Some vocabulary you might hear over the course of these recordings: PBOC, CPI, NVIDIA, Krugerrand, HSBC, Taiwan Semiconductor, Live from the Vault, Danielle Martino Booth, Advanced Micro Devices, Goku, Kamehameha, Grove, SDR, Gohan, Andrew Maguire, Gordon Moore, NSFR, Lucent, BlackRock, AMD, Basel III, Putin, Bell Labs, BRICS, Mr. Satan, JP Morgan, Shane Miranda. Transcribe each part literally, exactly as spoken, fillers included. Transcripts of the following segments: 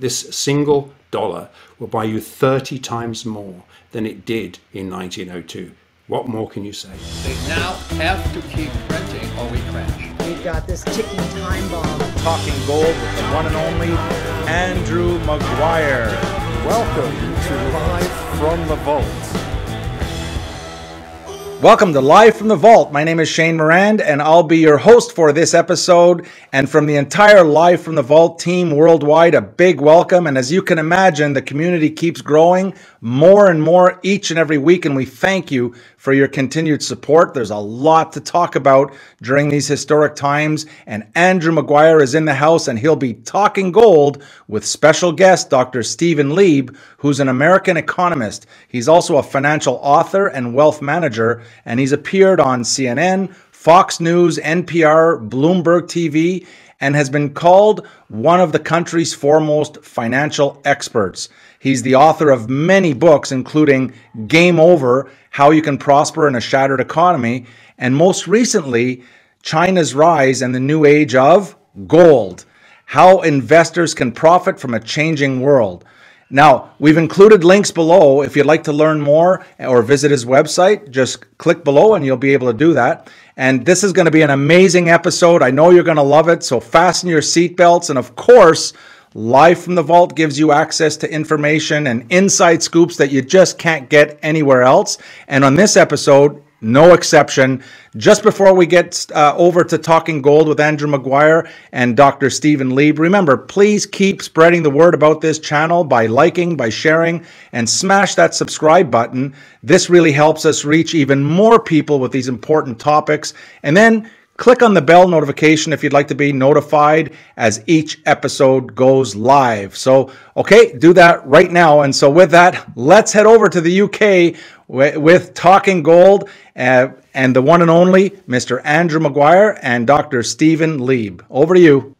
This single dollar will buy you thirty times more than it did in nineteen oh two. What more can you say? They now have to keep printing or we crash. We've got this ticking time bomb. Talking gold with the one and only Andrew Maguire. Welcome to Live from the Vault. Welcome to Live from the Vault. My name is Shane Miranda, and I'll be your host for this episode. And from the entire Live from the Vault team worldwide, a big welcome. And as you can imagine, the community keeps growing more and more each and every week, and we thank you for your continued support. There's a lot to talk about during these historic times, and Andrew Maguire is in the house, and he'll be talking gold with special guest Doctor Stephen Leeb, who's an American economist. He's also a financial author and wealth manager, and he's appeared on C N N, Fox News, N P R, Bloomberg T V, and has been called one of the country's foremost financial experts. He's the author of many books, including Game Over, How You Can Prosper in a Shattered Economy, and most recently, China's Rise and the New Age of Gold, How Investors Can Profit from a Changing World. Now, we've included links below. If you'd like to learn more or visit his website, just click below and you'll be able to do that. And this is going to be an amazing episode. I know you're going to love it, so fasten your seatbelts. And of course, Live from the Vault gives you access to information and inside scoops that you just can't get anywhere else. And on this episode, no exception. Just before we get uh, over to Talking Gold with Andrew Maguire and Doctor Stephen Leeb, remember, please keep spreading the word about this channel by liking, by sharing, and smash that subscribe button. This really helps us reach even more people with these important topics. And then click on the bell notification if you'd like to be notified as each episode goes live. So, okay, do that right now. And so with that, let's head over to the U K with Talking Gold uh, and the one and only Mister Andrew Maguire and Doctor Stephen Leeb. Over to you.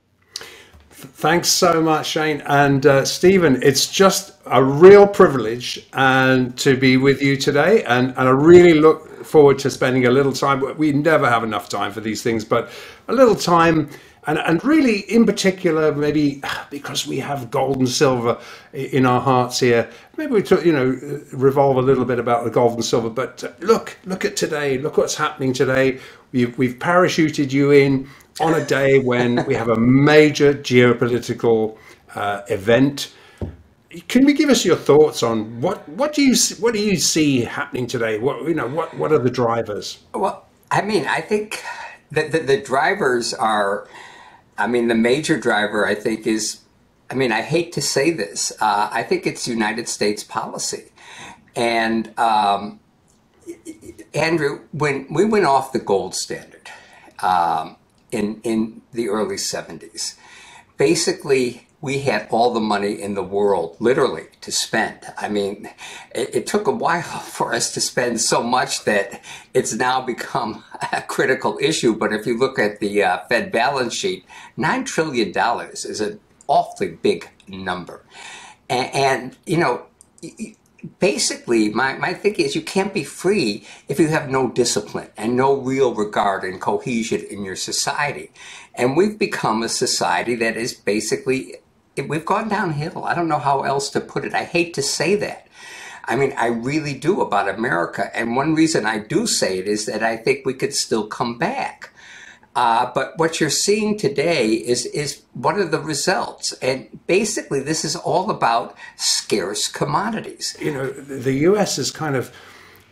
Thanks so much, Shane. And uh, Stephen, it's just a real privilege and to be with you today. And, and I really look forward to spending a little time. We never have enough time for these things, but a little time. And, and really, in particular, maybe because we have gold and silver in our hearts here, maybe we talk, you know, revolve a little bit about the gold and silver. But look, look at today. Look what's happening today. We've, we've parachuted you in on a day when we have a major geopolitical uh, event. Can you give us your thoughts on what what do you what do you see happening today? What you know what what are the drivers? Well, I mean, I think that the, the drivers are. I mean, the major driver, I think, is, I mean, I hate to say this, uh, I think it's United States policy. And um, Andrew, when we went off the gold standard um, in, in the early seventies, basically, we had all the money in the world, literally, to spend. I mean, it, it took a while for us to spend so much that it's now become a critical issue. But if you look at the uh, Fed balance sheet, nine trillion dollars is an awfully big number. And, and you know, basically, my, my thinking is you can't be free if you have no discipline and no real regard and cohesion in your society. And we've become a society that is basically... We've gone downhill. I don't know how else to put it. I hate to say that. I mean, I really do about America. And one reason I do say it is that I think we could still come back. Uh, but what you're seeing today is, is what are the results? And basically, this is all about scarce commodities. You know, the U S is kind of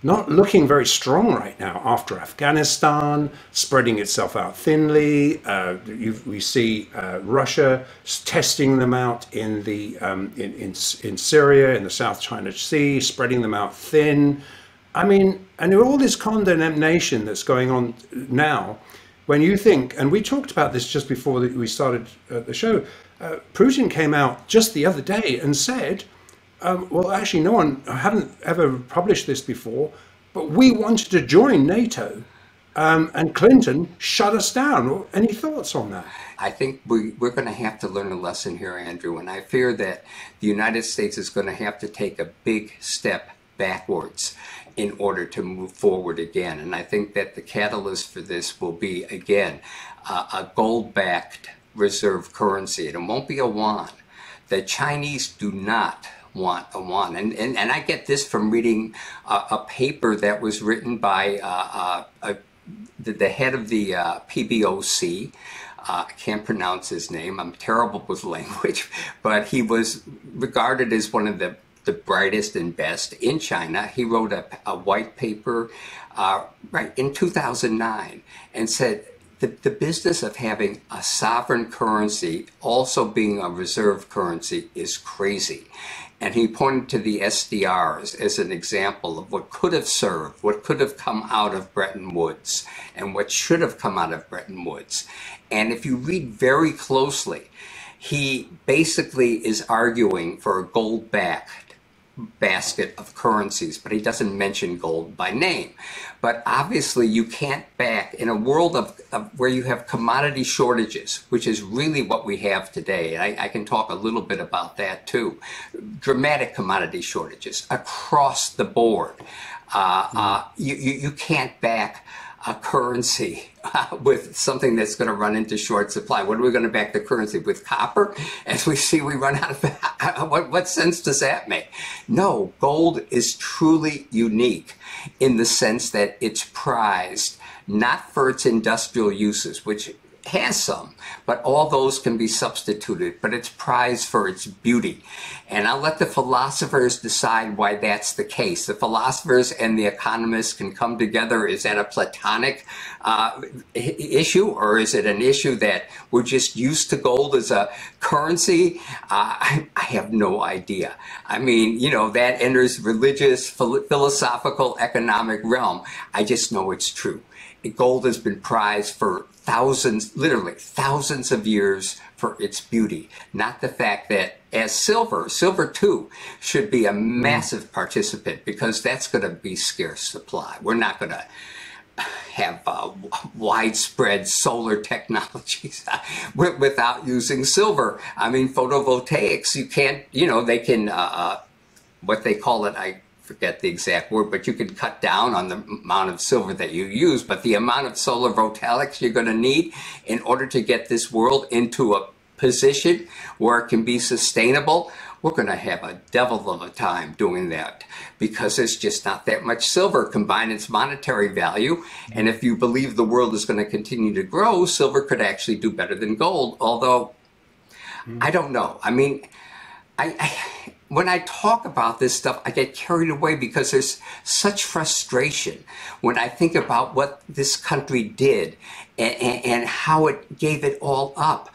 not looking very strong right now after Afghanistan, spreading itself out thinly. Uh, you, we see uh, Russia testing them out in, the, um, in, in, in Syria, in the South China Sea, spreading them out thin. I mean, and all this condemnation that's going on now, when you think, and we talked about this just before we started the show, uh, Putin came out just the other day and said, Um, well, actually, no one, I haven't ever published this before, but we wanted to join NATO um, and Clinton shut us down. Any thoughts on that? I think we, we're going to have to learn a lesson here, Andrew, and I fear that the United States is going to have to take a big step backwards in order to move forward again. And I think that the catalyst for this will be, again, uh, a gold-backed reserve currency. And it won't be a yuan. The Chinese do not want a yuan. And, and, and I get this from reading a, a paper that was written by uh, a, the, the head of the uh, P B O C. Uh, I can't pronounce his name. I'm terrible with language, but he was regarded as one of the, the brightest and best in China. He wrote a, a white paper uh, right in two thousand nine and said, The, the business of having a sovereign currency also being a reserve currency is crazy. And he pointed to the S D Rs as an example of what could have served, what could have come out of Bretton Woods, and what should have come out of Bretton Woods. And if you read very closely, he basically is arguing for a gold-backed basket of currencies, but he doesn't mention gold by name. But obviously you can't back in a world of, of where you have commodity shortages, which is really what we have today. I, I can talk a little bit about that too. Dramatic commodity shortages across the board. Uh, mm-hmm. uh, you, you, you can't back a currency uh, with something that's going to run into short supply. What are we going to back the currency with? Copper? As we see, we run out of what, what sense does that make? No, gold is truly unique in the sense that it's prized not for its industrial uses, which has some, but all those can be substituted, but it's prized for its beauty. And I'll let the philosophers decide why that's the case. The philosophers and the economists can come together. Is that a platonic uh, issue, or is it an issue that we're just used to gold as a currency? Uh, I, I have no idea. I mean, you know, that enters religious, phil philosophical, economic realm. I just know it's true. Gold has been prized for thousands, literally thousands of years for its beauty, not the fact that as silver, silver too should be a massive participant, because that's going to be scarce supply. We're not going to have uh, widespread solar technologies without using silver. I mean, photovoltaics, you can't, you know, they can, uh, what they call it, I forget the exact word, but you can cut down on the amount of silver that you use, but the amount of solar photovoltaics you're going to need in order to get this world into a position where it can be sustainable, we're going to have a devil of a time doing that, because there's just not that much silver combined its monetary value. And if you believe the world is going to continue to grow, silver could actually do better than gold, although mm. I don't know. I mean, I... I when I talk about this stuff, I get carried away because there's such frustration when I think about what this country did and, and, and how it gave it all up.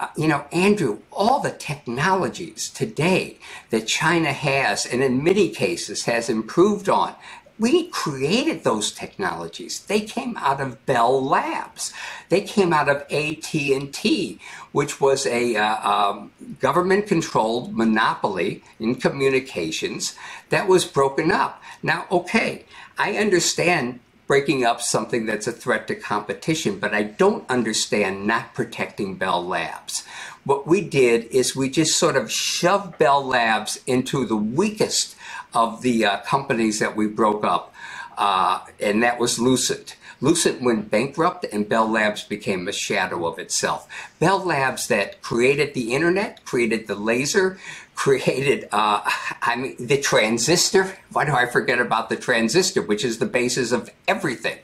Uh, you know, Andrew, all the technologies today that China has, and in many cases has improved on, we created those technologies. They came out of Bell Labs. They came out of A T and T, which was a uh, um, government-controlled monopoly in communications that was broken up. Now, okay, I understand breaking up something that's a threat to competition, but I don't understand not protecting Bell Labs. What we did is we just sort of shoved Bell Labs into the weakest of the uh, companies that we broke up, uh, and that was Lucent. Lucent went bankrupt, and Bell Labs became a shadow of itself. Bell Labs that created the internet, created the laser, created uh, I mean, the transistor. Why do I forget about the transistor, which is the basis of everything?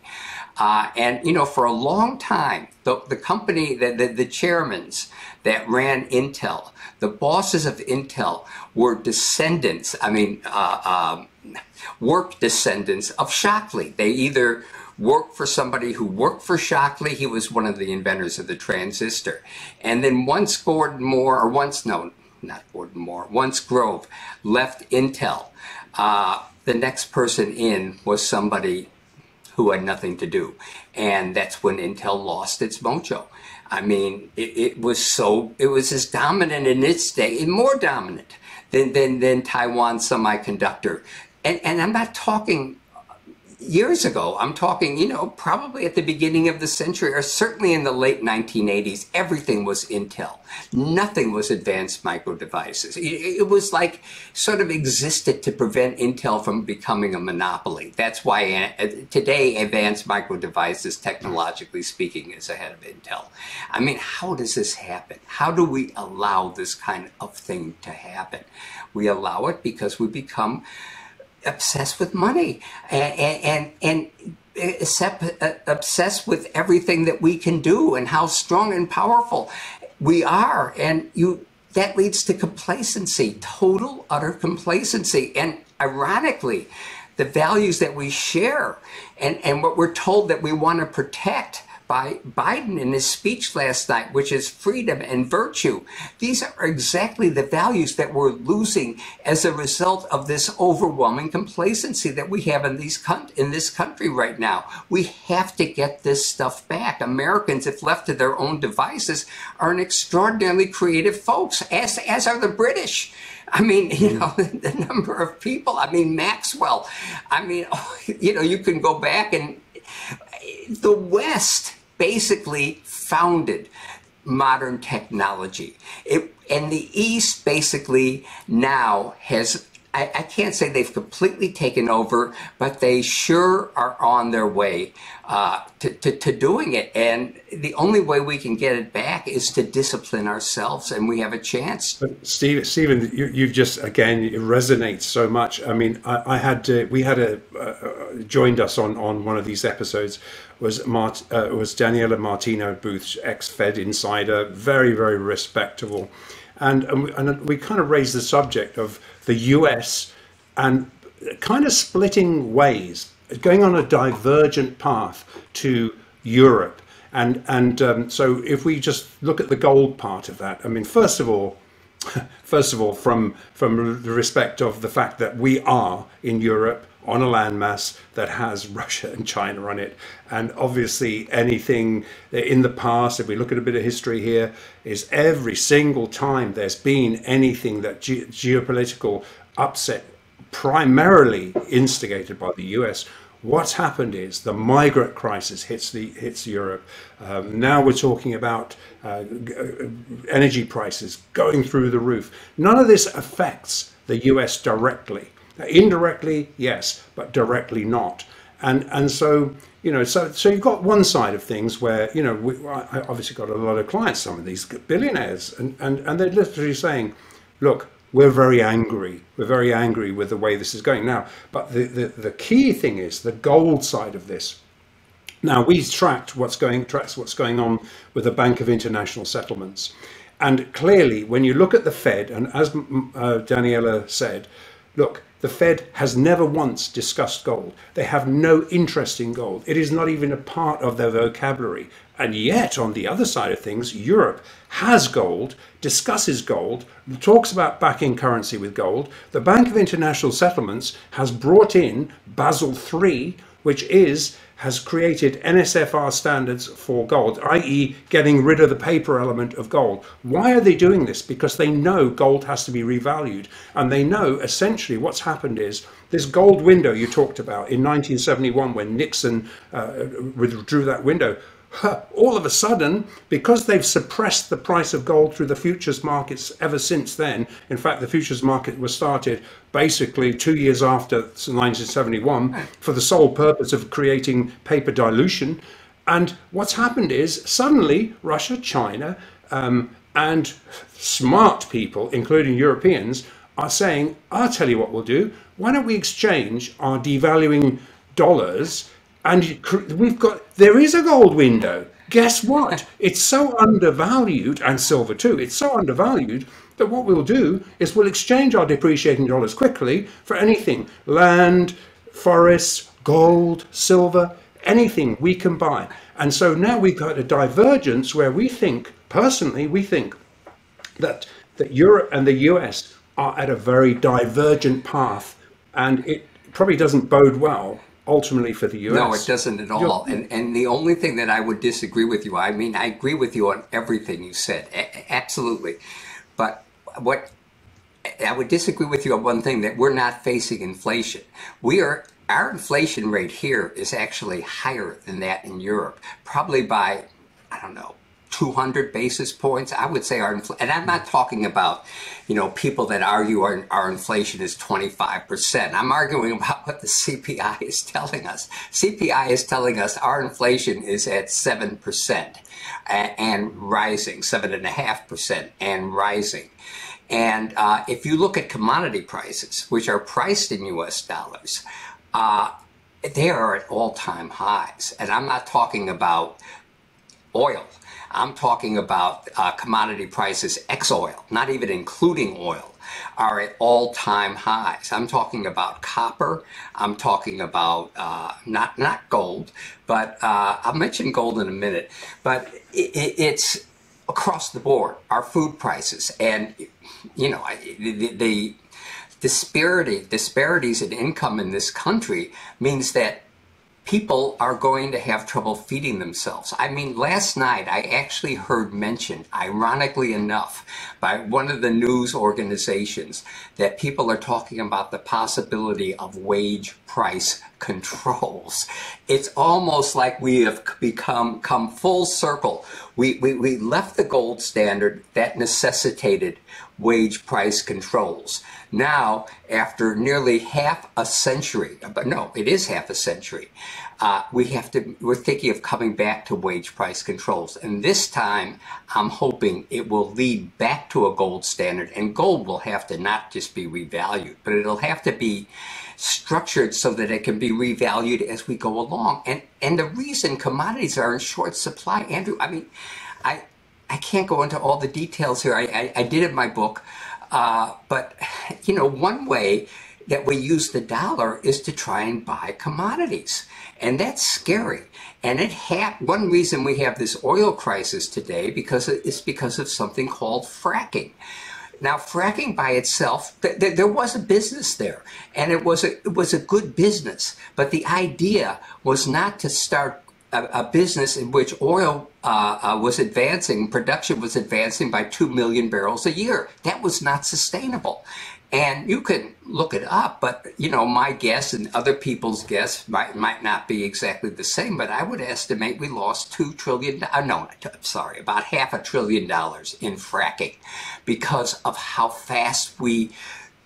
Uh, and, you know, for a long time, the, the company, the, the, the chairmans that ran Intel, the bosses of Intel were descendants, I mean, uh, um, work descendants of Shockley. They either worked for somebody who worked for Shockley. He was one of the inventors of the transistor. And then once Gordon Moore, or once, no, not Gordon Moore, once Grove left Intel, uh, the next person in was somebody who had nothing to do. And that's when Intel lost its mojo. I mean, it, it was so, it was as dominant in its day, and more dominant than, than, than Taiwan Semiconductor. And, and I'm not talking, years ago. I'm talking, you know, probably at the beginning of the century, or certainly in the late nineteen eighties, everything was Intel. Nothing was Advanced Micro Devices. It was like sort of existed to prevent Intel from becoming a monopoly. That's why today Advanced Micro Devices, technologically speaking, is ahead of Intel. I mean, how does this happen? How do we allow this kind of thing to happen? We allow it because we become obsessed with money and and, and obsessed with everything that we can do and how strong and powerful we are, and you that leads to complacency, total utter complacency, and ironically the values that we share and and what we're told that we want to protect by Biden in his speech last night, which is freedom and virtue. These are exactly the values that we're losing as a result of this overwhelming complacency that we have in these in this country right now. We have to get this stuff back. Americans, if left to their own devices, are an extraordinarily creative folks, as, as are the British. I mean, you know, the number of people, I mean, Maxwell, I mean, you know, you can go back and the West basically founded modern technology. It, and the East basically now has, I, I can't say they've completely taken over, but they sure are on their way uh, to, to, to doing it. And the only way we can get it back is to discipline ourselves, and we have a chance. But Steve, Stephen, you, you've just, again, it resonates so much. I mean, I, I had, to, we had a, uh, joined us on, on one of these episodes, was Mart, uh, was Danielle Martino Booth, ex-Fed insider, very, very respectable. And, and, we, and we kind of raised the subject of the U S and kind of splitting ways, going on a divergent path to Europe. And, and um, so if we just look at the gold part of that, I mean, first of all, first of all, from, from the respect of the fact that we are in Europe, on a landmass that has Russia and China on it. And obviously anything in the past, if we look at a bit of history here, is every single time there's been anything that ge geopolitical upset, primarily instigated by the U S, what's happened is the migrant crisis hits the hits Europe. Um, now we're talking about uh, energy prices going through the roof. None of this affects the U S directly. Indirectly, yes, but directly not. And and so, you know, so so you've got one side of things where, you know, we, I obviously got a lot of clients, some of these billionaires, and, and, and they're literally saying, look, we're very angry. We're very angry with the way this is going now. But the, the, the key thing is the gold side of this. Now, we tracked what's going, tracks what's going on with the Bank of International Settlements. And clearly, when you look at the Fed, and as uh, Daniela said, look, the Fed has never once discussed gold. They have no interest in gold. It is not even a part of their vocabulary. And yet, on the other side of things, Europe has gold, discusses gold, talks about backing currency with gold. The Bank of International Settlements has brought in Basel three, which is, has created N S F R standards for gold, that is getting rid of the paper element of gold. Why are they doing this? Because they know gold has to be revalued. And they know essentially what's happened is this gold window you talked about in nineteen seventy-one when Nixon uh, withdrew that window, all of a sudden, because they've suppressed the price of gold through the futures markets ever since then, in fact, the futures market was started basically two years after nineteen seventy-one for the sole purpose of creating paper dilution. And what's happened is suddenly Russia, China, um, and smart people, including Europeans, are saying, I'll tell you what we'll do. Why don't we exchange our devaluing dollars? And we've got, there is a gold window. Guess what? It's so undervalued, and silver too, it's so undervalued that what we'll do is we'll exchange our depreciating dollars quickly for anything, land, forests, gold, silver, anything we can buy. And so now we've got a divergence where we think, personally, we think that, that Europe and the U S are at a very divergent path, and it probably doesn't bode well ultimately for the U S. No, it doesn't at all. And, and the only thing that I would disagree with you, I mean, I agree with you on everything you said, a absolutely. But what I would disagree with you on one thing, that we're not facing inflation. We are Our inflation rate here is actually higher than that in Europe, probably by, I don't know, two hundred basis points. I would say our infl- and I'm not talking about, you know, people that argue our, our inflation is twenty-five percent. I'm arguing about what the C P I is telling us. C P I is telling us our inflation is at seven percent and rising, seven point five percent and rising. And uh, if you look at commodity prices, which are priced in U S dollars, uh, they are at all-time highs. And I'm not talking about oil. I'm talking about uh, commodity prices ex-oil, not even including oil, are at all-time highs. I'm talking about copper. I'm talking about uh, not not gold, but uh, I'll mention gold in a minute. But it, it, it's across the board, our food prices, and you know the, the disparity disparities in income in this country means that people are going to have trouble feeding themselves. I mean, last night I actually heard mentioned, ironically enough, by one of the news organizations that people are talking about the possibility of wage price controls. It's almost like we have become come full circle. We, we, we left the gold standard that necessitated wage price controls. Now, after nearly half a century, but no, it is half a century, uh, we have to, we're thinking of coming back to wage price controls. And this time, I'm hoping it will lead back to a gold standard, and gold will have to not just be revalued, but it'll have to be structured so that it can be revalued as we go along. And, and the reason commodities are in short supply, Andrew, I mean, I, I can't go into all the details here. I, I, I did in my book, uh, but you know, one way that we use the dollar is to try and buy commodities, and that's scary. And it ha- one reason we have this oil crisis today because it's because of something called fracking. Now, fracking by itself, th- th- there was a business there, and it was a it was a good business. But the idea was not to start a business in which oil uh, was advancing, production was advancing by two million barrels a year. That was not sustainable. And you can look it up, but you know, my guess and other people's guess might, might not be exactly the same, but I would estimate we lost two trillion dollars, no, I'm sorry, about half a trillion dollars in fracking because of how fast we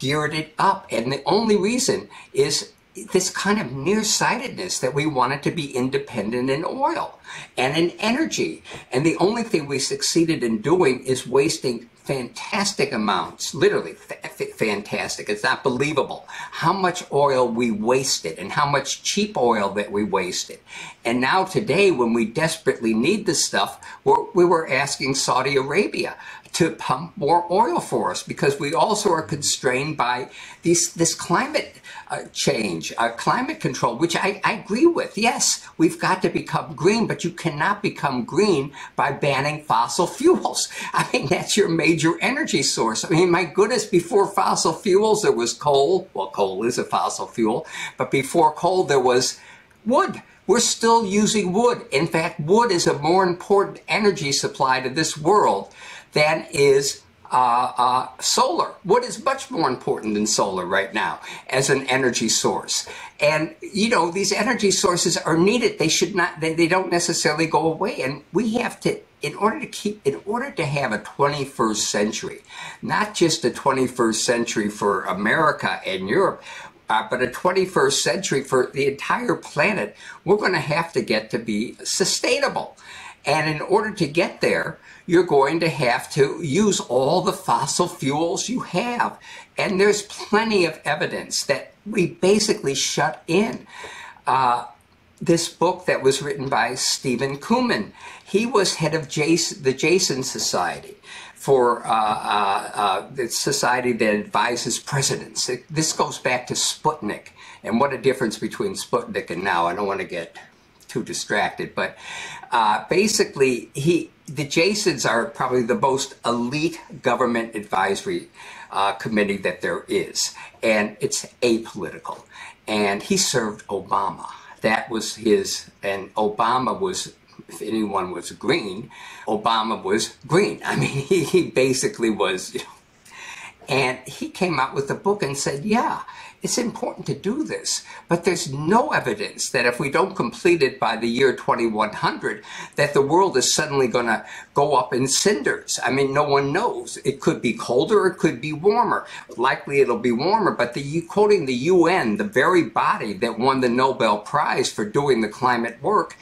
geared it up. And the only reason is this kind of nearsightedness that we wanted to be independent in oil and in energy. And the only thing we succeeded in doing is wasting fantastic amounts, literally f- fantastic. It's not believable how much oil we wasted and how much cheap oil that we wasted. And now today, when we desperately need this stuff, we're, we were asking Saudi Arabia to pump more oil for us because we also are constrained by these, this climate uh, change, uh, climate control, which I, I agree with. Yes, we've got to become green, but you cannot become green by banning fossil fuels. I mean, that's your major energy source. I mean, my goodness, before fossil fuels, there was coal. Well, coal is a fossil fuel, but before coal, there was wood. We're still using wood. In fact, wood is a more important energy supply to this world than is uh, uh, solar. Wood is much more important than solar right now as an energy source. And, you know, these energy sources are needed. They should not, they, they don't necessarily go away. And we have to, in order to keep, in order to have a twenty-first century, not just a twenty-first century for America and Europe, Uh, but a twenty-first century for the entire planet, we're going to have to get to be sustainable. And in order to get there, you're going to have to use all the fossil fuels you have. And there's plenty of evidence that we basically shut in. Uh, this book that was written by Stephen Kumin, he was head of Jason, the Jason Society, for uh, uh, uh, the society that advises presidents. It, this goes back to Sputnik, and what a difference between Sputnik and now. I don't want to get too distracted, but uh, basically, he the Jasons are probably the most elite government advisory uh, committee that there is, and it's apolitical. And he served Obama. That was his, and Obama was, if anyone was green, Obama was green. I mean, he, he basically was, you know, And he came out with a book and said, yeah, it's important to do this, but there's no evidence that if we don't complete it by the year twenty-one hundred, that the world is suddenly going to go up in cinders. I mean, no one knows. It could be colder, it could be warmer. Likely it'll be warmer, but the, quoting the U N, the very body that won the Nobel Prize for doing the climate work,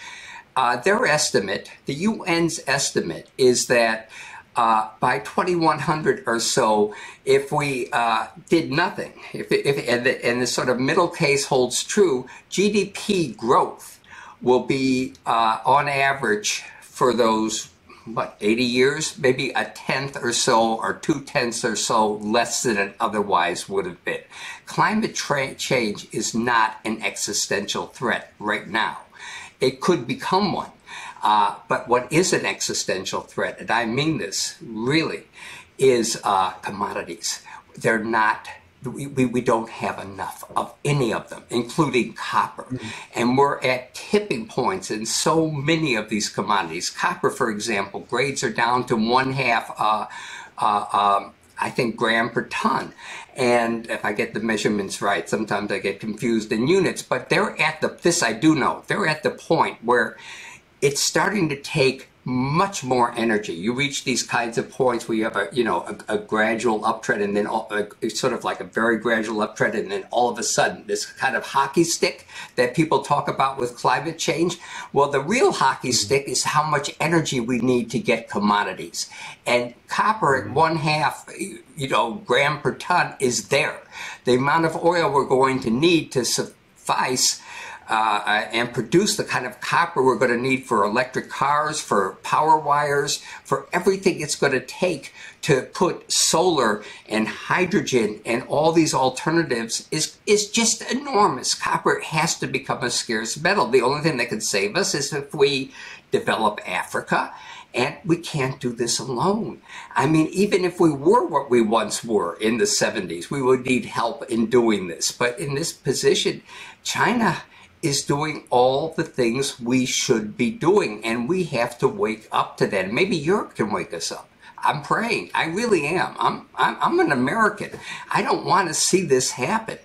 uh, their estimate, the U N's estimate, is that Uh, by twenty-one hundred or so, if we uh, did nothing, if, if and, the, and the sort of middle case holds true, G D P growth will be uh, on average for those, what, eighty years, maybe a tenth or so or two tenths or so less than it otherwise would have been. Climate tra- change is not an existential threat right now. It could become one. Uh, but what is an existential threat, and I mean this really, is uh, commodities. They're not, we, we, we don't have enough of any of them, including copper. Mm-hmm. And we're at tipping points in so many of these commodities. Copper, for example, grades are down to one half, uh, uh, um, I think, gram per ton. And if I get the measurements right, sometimes I get confused in units, but they're at the, this I do know, they're at the point where it's starting to take much more energy. You reach these kinds of points where you have a, you know, a, a gradual uptrend, and then all, a, sort of like a very gradual uptrend, and then all of a sudden this kind of hockey stick that people talk about with climate change. Well, the real hockey stick is how much energy we need to get commodities, and copper at one half, you know, gram per ton is there. The amount of oil we're going to need to suffice Uh, and produce the kind of copper we're going to need for electric cars, for power wires, for everything it's going to take to put solar and hydrogen and all these alternatives is, is just enormous. Copper has to become a scarce metal. The only thing that can save us is if we develop Africa. And we can't do this alone. I mean, even if we were what we once were in the seventies, we would need help in doing this. But in this position, China is doing all the things we should be doing, and we have to wake up to that. Maybe Europe can wake us up. I'm praying. I really am. I'm I'm, I'm an American. I don't want to see this happen,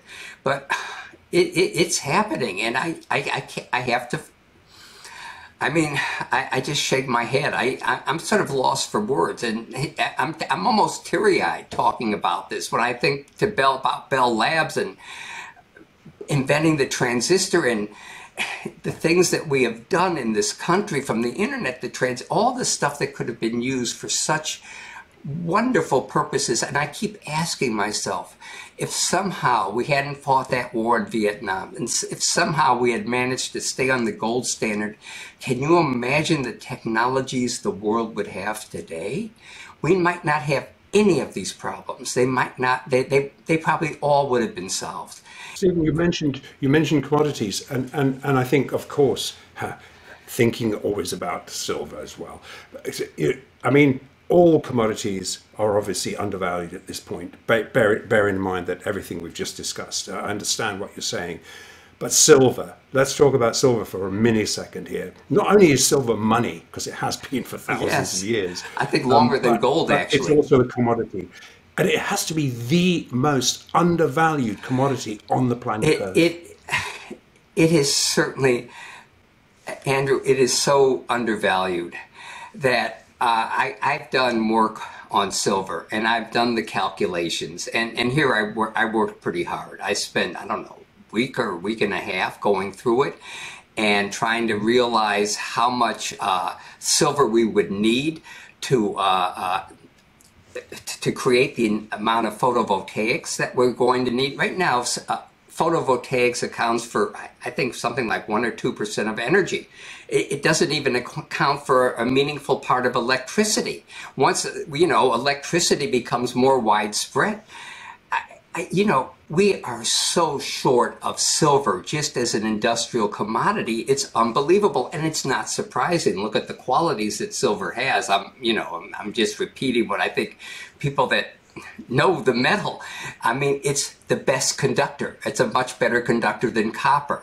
but it, it, it's happening, and I I I, can't, I have to. I mean, I, I just shake my head. I, I I'm sort of lost for words, and I, I'm I'm almost teary-eyed talking about this when I think to Bell about Bell Labs and inventing the transistor and the things that we have done in this country, from the internet, the trans, all the stuff that could have been used for such wonderful purposes. And I keep asking myself, if somehow we hadn't fought that war in Vietnam, and if somehow we had managed to stay on the gold standard, can you imagine the technologies the world would have today? We might not have any of these problems. They might not, they, they, they probably all would have been solved. Stephen, you mentioned you mentioned commodities, and, and, and I think, of course, huh, thinking always about silver as well. It, I mean, all commodities are obviously undervalued at this point. Bear, bear in mind that everything we've just discussed, I understand what you're saying. But silver, let's talk about silver for a millisecond here. Not only is silver money, because it has been for thousands yes. of years. I think longer um, than but, gold, but actually. It's also a commodity. And it has to be the most undervalued commodity on the planet it, Earth. It, it is certainly, Andrew, it is so undervalued that uh, I, I've done work on silver, and I've done the calculations. And, and here I, wor I worked pretty hard. I spent, I don't know, a week or a week and a half going through it and trying to realize how much uh, silver we would need to... Uh, uh, to create the amount of photovoltaics that we're going to need. Right now, uh, photovoltaics accounts for, I think, something like one or two percent of energy. It, it doesn't even account for a meaningful part of electricity. Once, you know, electricity becomes more widespread, I, I, you know, we are so short of silver just as an industrial commodity. It's unbelievable, and it's not surprising. Look at the qualities that silver has. I'm, you know, I'm, I'm just repeating what I think people that know the metal. I mean, it's the best conductor. It's a much better conductor than copper.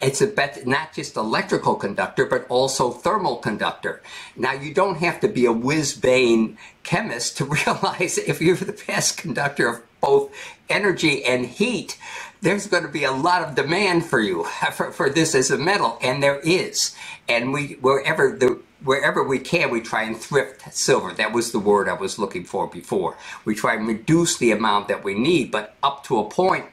It's a bet, not just electrical conductor, but also thermal conductor. Now, you don't have to be a whiz-bang chemist to realize if you're the best conductor of both energy and heat, there's going to be a lot of demand for you, for, for this as a metal, and there is. And we, wherever the wherever we can, we try and thrift silver. That was the word I was looking for before. We try and reduce the amount that we need, but up to a point.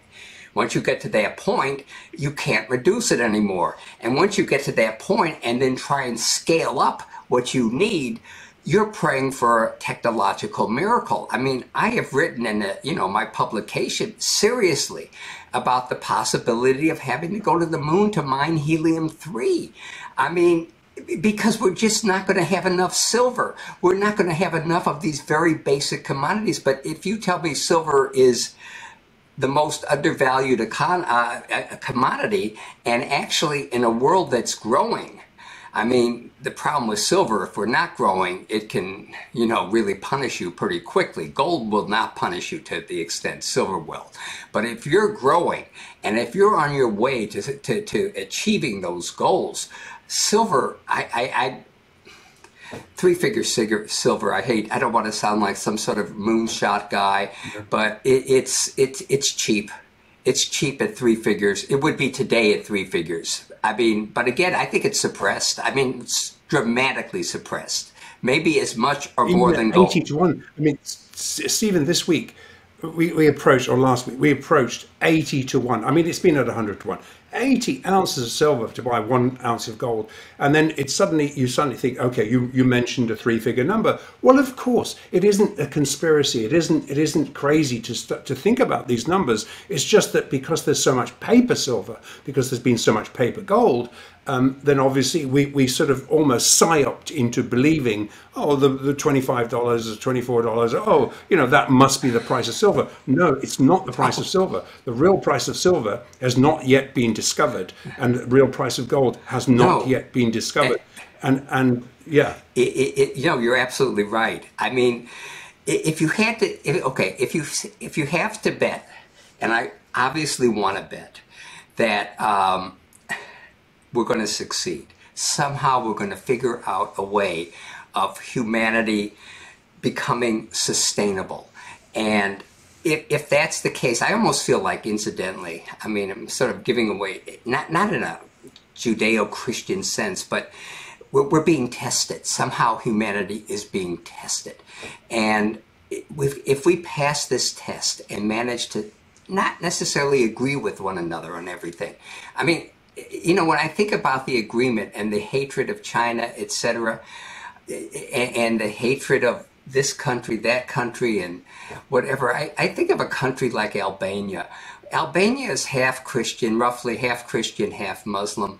Once you get to that point, you can't reduce it anymore. And once you get to that point and then try and scale up what you need, you're praying for a technological miracle. I mean, I have written in a, you know, my publication seriously about the possibility of having to go to the moon to mine helium three. I mean, because we're just not going to have enough silver. We're not going to have enough of these very basic commodities. But if you tell me silver is the most undervalued econ uh, a commodity, and actually in a world that's growing, I mean, the problem with silver, if we're not growing, it can, you know, really punish you pretty quickly. Gold will not punish you to the extent silver will. But if you're growing, and if you're on your way to, to, to achieving those goals, silver, I, I, I three-figure silver, I hate, I don't want to sound like some sort of moonshot guy, but it, it's, it, it's cheap. It's cheap at three figures. It would be today at three figures. I mean, but again, I think it's suppressed. I mean, it's dramatically suppressed. Maybe as much or more even than gold. eighty to one. I mean, Stephen, this week, we, we approached, or last week, we approached eighty to one. I mean, it's been at a hundred to one. eighty ounces of silver to buy one ounce of gold. And then it's suddenly, you suddenly think, okay, you, you mentioned a three figure number. Well, of course, it isn't a conspiracy. It isn't, it isn't crazy to st to think about these numbers. It's just that because there's so much paper silver, because there's been so much paper gold, um, then obviously we, we sort of almost psyoped into believing, oh, the, the twenty-five dollars or twenty-four dollars, oh, you know, that must be the price of silver. No, it's not the price of silver. The real price of silver has not yet been discovered, and the real price of gold has not no. yet been discovered. And and yeah, it, it, it, you know, you're absolutely right. I mean, if you had to, if, okay, if you if you have to bet, and I obviously want to bet that um, we're going to succeed somehow. We're going to figure out a way of humanity becoming sustainable. And If, if that's the case, I almost feel like, incidentally, I mean, I'm sort of giving away, not, not in a Judeo-Christian sense, but we're, we're being tested. Somehow humanity is being tested. And if we pass this test and manage to not necessarily agree with one another on everything, I mean, you know, when I think about the agreement and the hatred of China, et cetera, and the hatred of this country, that country, and whatever. I, I think of a country like Albania. Albania is half Christian, roughly half Christian, half Muslim,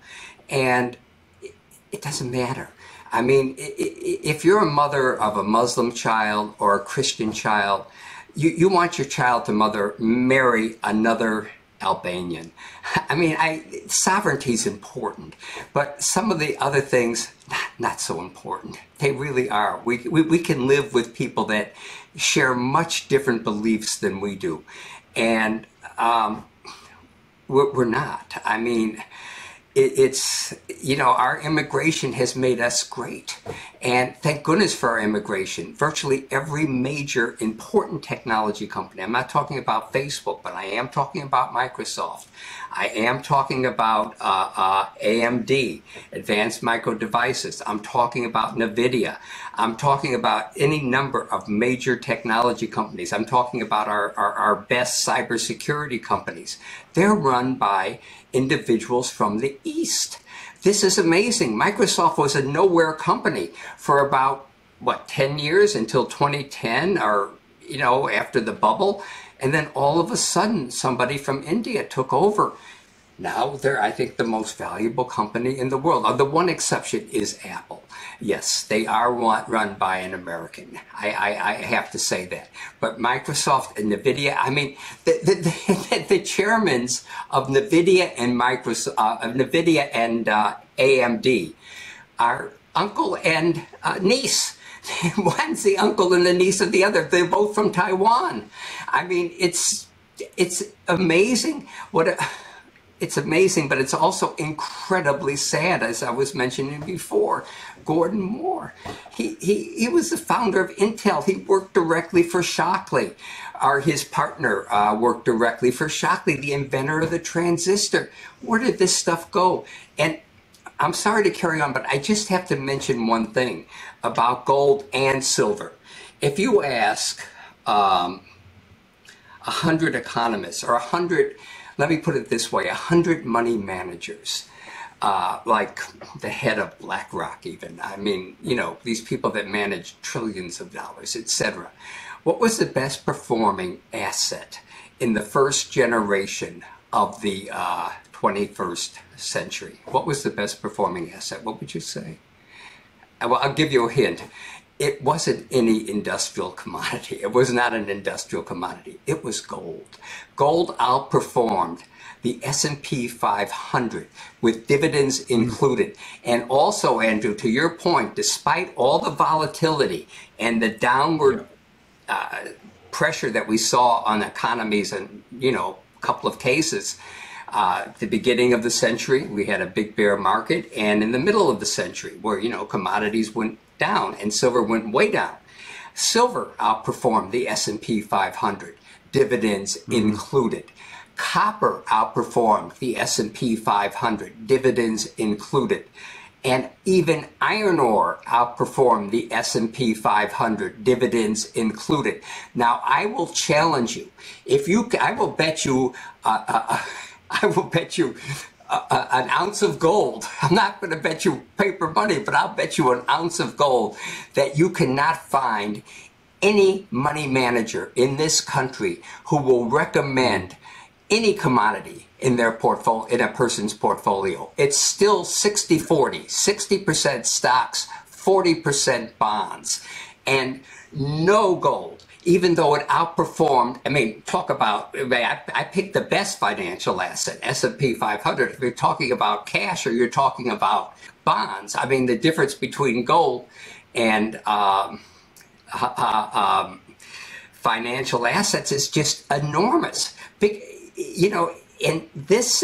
and it, it doesn't matter. I mean, it, it, if you're a mother of a Muslim child or a Christian child, you, you want your child to mother marry another Albanian. I mean, I, sovereignty is important, but some of the other things, not, not so important. They really are. We, we, we can live with people that share much different beliefs than we do. And um, we're, we're not. I mean, it, it's, you know, our immigration has made us great. And thank goodness for our immigration. Virtually every major important technology company, I'm not talking about Facebook, but I am talking about Microsoft. I am talking about uh, uh, A M D, Advanced Micro Devices. I'm talking about NVIDIA. I'm talking about any number of major technology companies. I'm talking about our, our, our best cybersecurity companies. They're run by individuals from the East. This is amazing. Microsoft was a nowhere company for about, what, ten years until twenty ten, or, you know, after the bubble. And then all of a sudden, somebody from India took over. Now they're, I think, the most valuable company in the world. The one exception is Apple. Yes, they are run by an American. I, I, I have to say that. But Microsoft and NVIDIA, I mean, the, the, the, the chairmans of NVIDIA and Microsoft, uh, of NVIDIA and uh, A M D are uncle and uh, niece. One's the uncle and the niece of the other. They're both from Taiwan. I mean, it's, it's amazing what a, it's amazing, but it's also incredibly sad, as I was mentioning before. Gordon Moore, he, he, he was the founder of Intel. He worked directly for Shockley, or his partner uh, worked directly for Shockley, the inventor of the transistor. Where did this stuff go? And I'm sorry to carry on, but I just have to mention one thing about gold and silver. If you ask um, one hundred economists or one hundred, let me put it this way, one hundred money managers, uh, like the head of BlackRock even, I mean, you know, these people that manage trillions of dollars, et cetera. What was the best performing asset in the first generation of the uh, twenty-first century? What was the best performing asset? What would you say? Well, I'll give you a hint. It wasn't any industrial commodity. It was not an industrial commodity. It was gold. Gold outperformed the S and P five hundred with dividends included. And also, Andrew, to your point, despite all the volatility and the downward uh, pressure that we saw on economies and, you know, a couple of cases, Uh, at the beginning of the century, we had a big bear market, and in the middle of the century, where, you know, commodities went down and silver went way down. Silver outperformed the S and P five hundred, dividends mm-hmm. included. Copper outperformed the S and P five hundred, dividends included. And even iron ore outperformed the S and P five hundred, dividends included. Now, I will challenge you. If you, I will bet you, uh, uh, I will bet you a, a, an ounce of gold. I'm not going to bet you paper money, but I'll bet you an ounce of gold that you cannot find any money manager in this country who will recommend any commodity in their portfolio, in a person's portfolio. It's still sixty forty, sixty percent stocks, forty percent bonds, and no gold. Even though it outperformed, I mean, talk about, I, I picked the best financial asset, S and P five hundred. If you're talking about cash or you're talking about bonds, I mean, the difference between gold and um, uh, um, financial assets is just enormous. Big, you know, and this,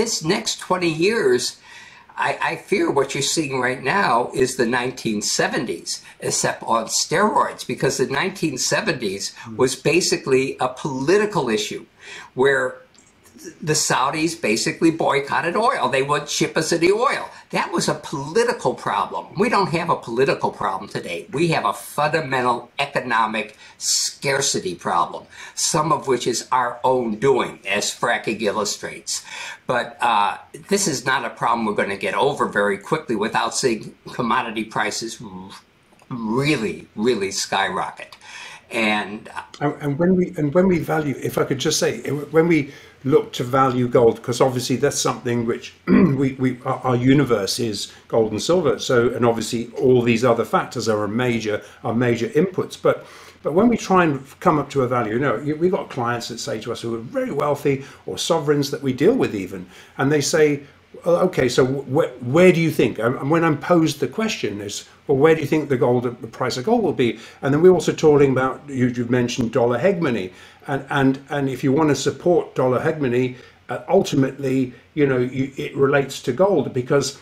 this next twenty years, I, I fear what you're seeing right now is the nineteen seventies, except on steroids, because the nineteen seventies was basically a political issue where the Saudis basically boycotted oil. They wouldn't ship us any oil. That was a political problem. We don't have a political problem today. We have a fundamental economic scarcity problem, some of which is our own doing, as fracking illustrates. But uh, this is not a problem we're going to get over very quickly without seeing commodity prices really, really skyrocket. And, and when we and when we value, if I could just say, when we look to value gold, because obviously that's something which we, we our universe is gold and silver. So, and obviously all these other factors are a major are major inputs. But but when we try and come up to a value, you know, we've got clients that say to us who are very wealthy or sovereigns that we deal with even, and they say, okay, so where, where do you think? And when I'm posed the question is, well, where do you think the gold, the price of gold will be? And then we're also talking about, you, you mentioned dollar hegemony, and and and if you want to support dollar hegemony, uh, ultimately, you know, you, it relates to gold, because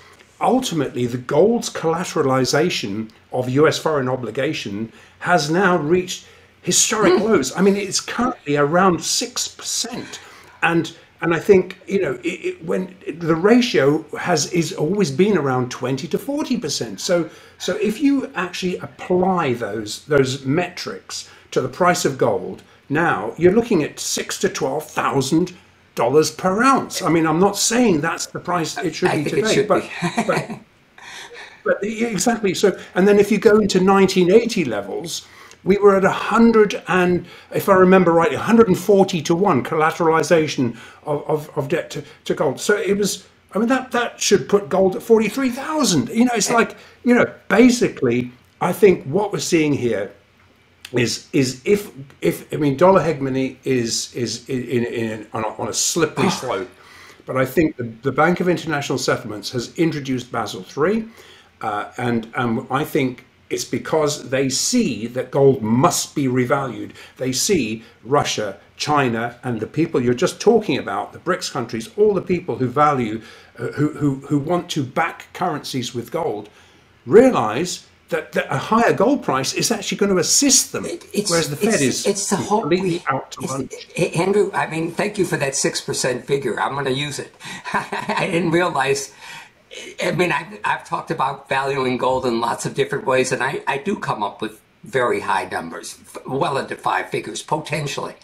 ultimately the gold's collateralization of U S foreign obligation has now reached historic lows. I mean, it's currently around six percent, and. And I think, you know, it, it, when it, the ratio has is always been around twenty to forty percent. So so if you actually apply those those metrics to the price of gold, now you're looking at six to twelve thousand dollars per ounce. I mean, I'm not saying that's the price it should be today, should but, be. but but exactly. So, and then if you go into nineteen eighty levels, we were at one hundred, and if I remember right, one hundred forty to one collateralization of, of, of debt to, to gold. So it was, I mean, that, that should put gold at forty-three thousand. You know, it's like, you know, basically, I think what we're seeing here is, is if, if I mean, dollar hegemony is, is in, in, on, a, on a slippery slope. But I think the, the Bank of International Settlements has introduced Basel three, uh, and um, I think It's because they see that gold must be revalued. They see Russia, China, and the people you're just talking about, the BRICS countries, all the people who value, uh, who, who, who want to back currencies with gold, realize that, that a higher gold price is actually going to assist them, it, whereas the Fed it's, is it's the completely whole, out to lunch. Andrew, I mean, thank you for that six percent figure. I'm going to use it. I didn't realize... I mean, I've, I've talked about valuing gold in lots of different ways, and I, I do come up with very high numbers, well into five figures, potentially.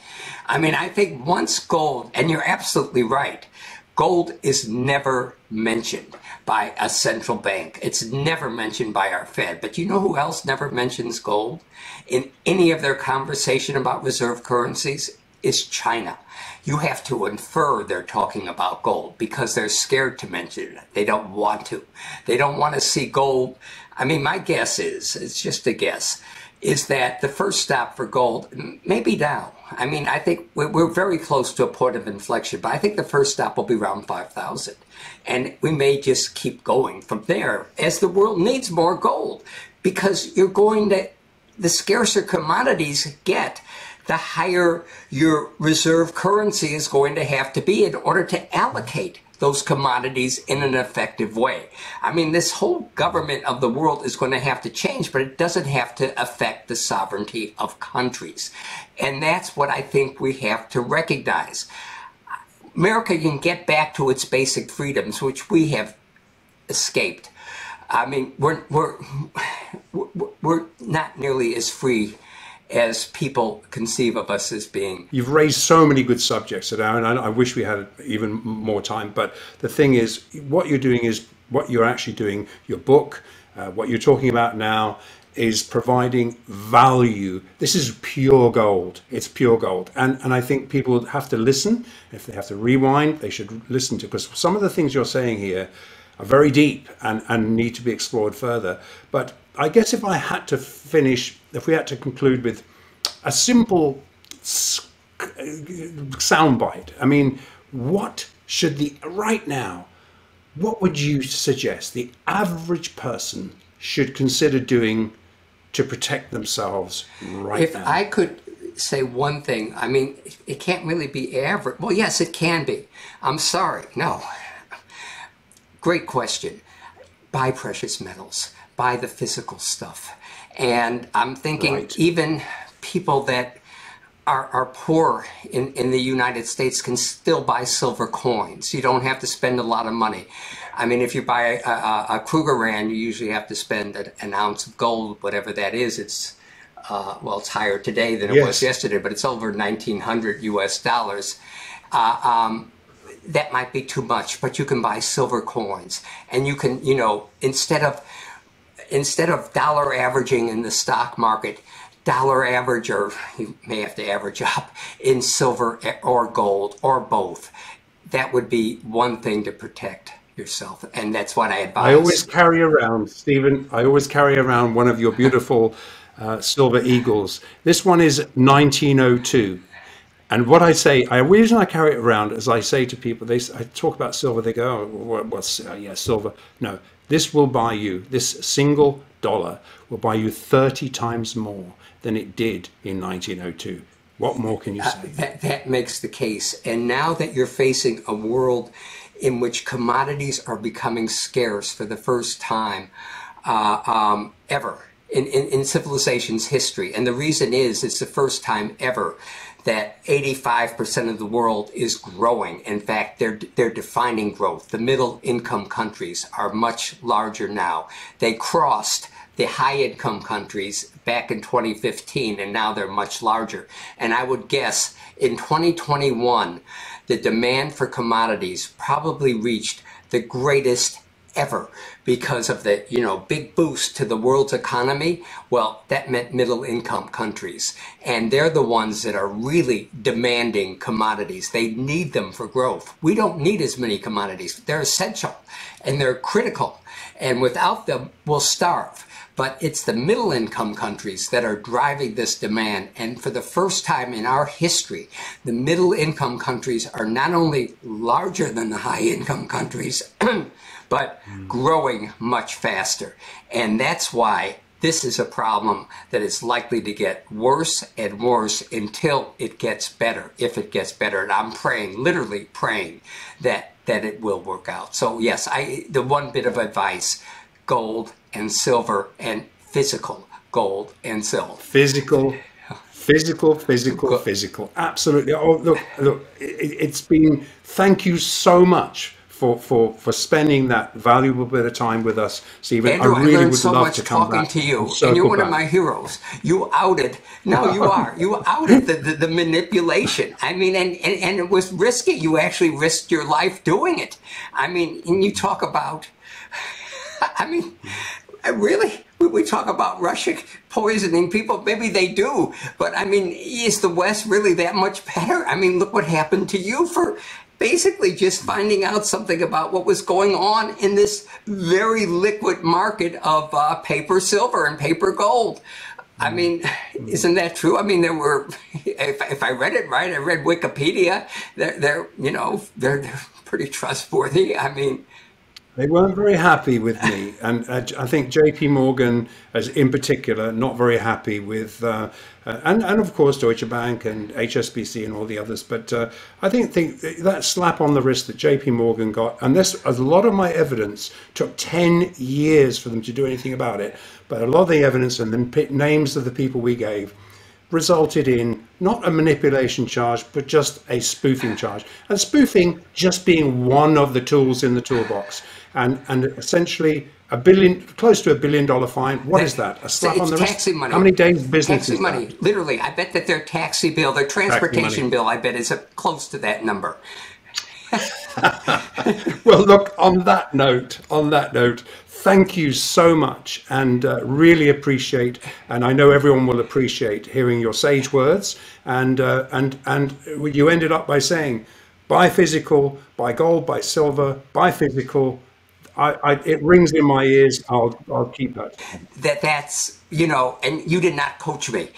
I mean, I think once gold, and you're absolutely right, gold is never mentioned by a central bank. It's never mentioned by our Fed. But you know who else never mentions gold in any of their conversation about reserve currencies? Is China. You have to infer they're talking about gold because they're scared to mention it. They don't want to. They don't want to see gold. I mean, my guess is, it's just a guess, is that the first stop for gold may be down. I mean, I think we're very close to a point of inflection, but I think the first stop will be around five thousand. And we may just keep going from there as the world needs more gold because you're going to, the scarcer commodities get, the higher your reserve currency is going to have to be in order to allocate those commodities in an effective way. I mean, this whole government of the world is going to have to change, but it doesn't have to affect the sovereignty of countries. And that's what I think we have to recognize. America can get back to its basic freedoms, which we have escaped. I mean, we're, we're, we're not nearly as free as people conceive of us as being. You've raised so many good subjects, Aaron. I wish we had even more time, but the thing is, what you're doing is, what you're actually doing, your book, uh, what you're talking about now, is providing value. This is pure gold. It's pure gold. And, and I think people have to listen. If they have to rewind, they should listen to, because some of the things you're saying here are very deep and, and need to be explored further. But I guess if I had to finish, if we had to conclude with a simple soundbite, I mean, what should the, right now, what would you suggest the average person should consider doing to protect themselves right if now? If I could say one thing, I mean, it can't really be average. Well, yes, it can be. I'm sorry. No. Great question. Buy precious metals. Buy the physical stuff. And I'm thinking right. Even people that are, are poor in, in the United States can still buy silver coins. You don't have to spend a lot of money. I mean, if you buy a, a, a Krugerrand, you usually have to spend an, an ounce of gold, whatever that is. It's, uh, well, it's higher today than it yes. was yesterday, but it's over nineteen hundred U S dollars. Uh, um, that might be too much, but you can buy silver coins. And you can, you know, instead of Instead of dollar averaging in the stock market, dollar average, or you may have to average up, in silver or gold or both. That would be one thing to protect yourself, and that's what I advise. I always carry around, Stephen, I always carry around one of your beautiful uh, silver eagles. This one is nineteen oh two. And what I say, I, the reason I carry it around is I say to people, they, I talk about silver, they go, oh, what, what's, uh, yeah, silver. No, this will buy you, this single dollar will buy you thirty times more than it did in nineteen oh two. What more can you say? Uh, that, that makes the case. And now that you're facing a world in which commodities are becoming scarce for the first time uh, um, ever in, in, in civilization's history, and the reason is it's the first time ever that eighty-five percent of the world is growing. In fact, they're, they're defining growth. The middle income countries are much larger now. They crossed the high income countries back in twenty fifteen, and now they're much larger. And I would guess in twenty twenty-one, the demand for commodities probably reached the greatest ever because of the, you know, big boost to the world's economy. Well, that meant middle income countries. And they're the ones that are really demanding commodities. They need them for growth. We don't need as many commodities. They're essential and they're critical. And without them, we'll starve. But it's the middle income countries that are driving this demand. And for the first time in our history, the middle income countries are not only larger than the high income countries, but growing much faster. And that's why This is a problem that is likely to get worse and worse until it gets better, if it gets better. And I'm praying, literally praying, that that it will work out. So yes, I the one bit of advice, gold and silver and physical gold and silver. Physical, physical, physical, physical. Absolutely. Oh, look, look, it, it's been, thank you so much for for for spending that valuable bit of time with us, Stephen. Andrew, I really I would so love much to come talking back to you, and you're one back. of my heroes. You outed, no, you are, you outed the, the, the manipulation. I mean, and, and, and it was risky. You actually risked your life doing it. I mean, and you talk about, I mean, really, we talk about Russia poisoning people. Maybe they do, but I mean, is the West really that much better? I mean, look what happened to you for basically just finding out something about what was going on in this very liquid market of uh, paper silver and paper gold. I mean, isn't that true? I mean, there were, if, if I read it right, I read Wikipedia, they're, they're you know, they're, they're pretty trustworthy. I mean, they weren't very happy with me. And uh, I think J P Morgan, as in particular, not very happy with, uh, uh, and, and of course, Deutsche Bank and H S B C and all the others. But uh, I think, think that slap on the wrist that J P Morgan got, and this, a lot of my evidence took ten years for them to do anything about it. But a lot of the evidence and the names of the people we gave resulted in not a manipulation charge, but just a spoofing charge. And spoofing just being one of the tools in the toolbox. And, and essentially a billion, close to a billion dollar fine. What is that? A slap on the wrist? Taxi money. How many days business is that? Taxi money, literally. I bet that their taxi bill, their transportation bill, I bet is a, close to that number. Well, look, on that note, on that note, thank you so much, and uh, really appreciate, and I know everyone will appreciate hearing your sage words. And uh, and and you ended up by saying, buy physical, buy gold, buy silver, buy physical. I, I, it rings in my ears. I'll, I'll keep that. That that's, you know, and you did not coach me.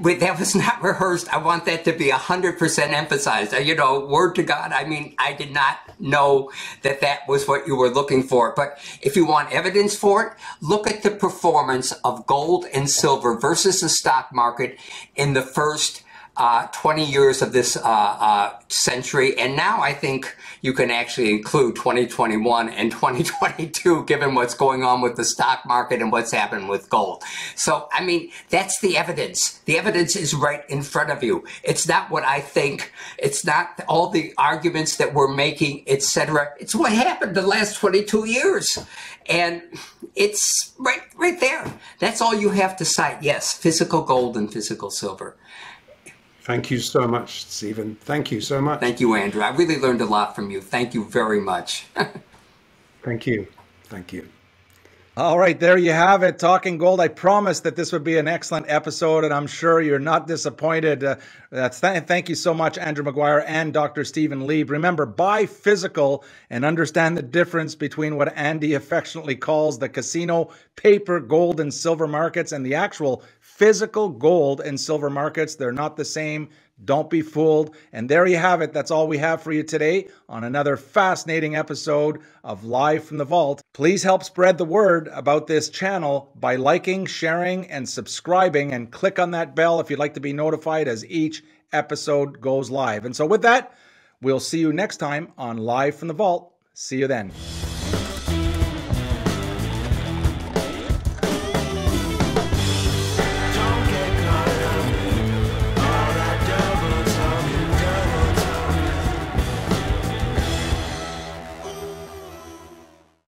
That was not rehearsed. I want that to be one hundred percent emphasized. You know, word to God. I mean, I did not know that that was what you were looking for. But if you want evidence for it, look at the performance of gold and silver versus the stock market in the first Uh, twenty years of this uh, uh, century. And now I think you can actually include twenty twenty-one and twenty twenty-two, given what's going on with the stock market and what's happened with gold. So, I mean, that's the evidence. The evidence is right in front of you. It's not what I think. It's not all the arguments that we're making, et cetera. It's what happened the last twenty-two years. And it's right, right there. That's all you have to cite. Yes, physical gold and physical silver. Thank you so much, Stephen. Thank you so much. Thank you, Andrew. I really learned a lot from you. Thank you very much. Thank you. Thank you. All right, there you have it, Talking Gold. I promised that this would be an excellent episode, and I'm sure you're not disappointed. Uh, that's th thank you so much, Andrew Maguire and Doctor Stephen Leeb. Remember, buy physical and understand the difference between what Andy affectionately calls the casino paper, gold, and silver markets and the actual physical gold and silver markets. They're not the same. Don't be fooled. And there you have it. That's all we have for you today on another fascinating episode of Live from the Vault. Please help spread the word about this channel by liking, sharing, and subscribing, and click on that bell if you'd like to be notified as each episode goes live. And so with that, we'll see you next time on Live from the Vault. See you then.